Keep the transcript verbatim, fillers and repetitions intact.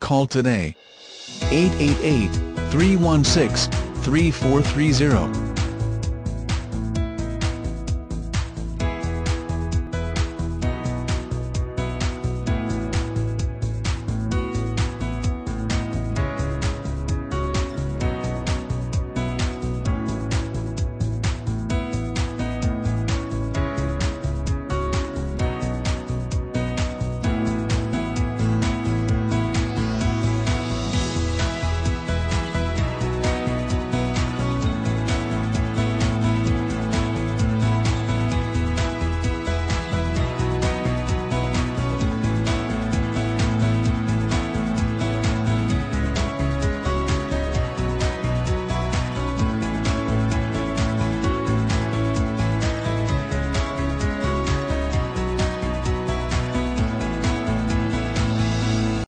Call today. eight eight eight, three one six, three four three zero.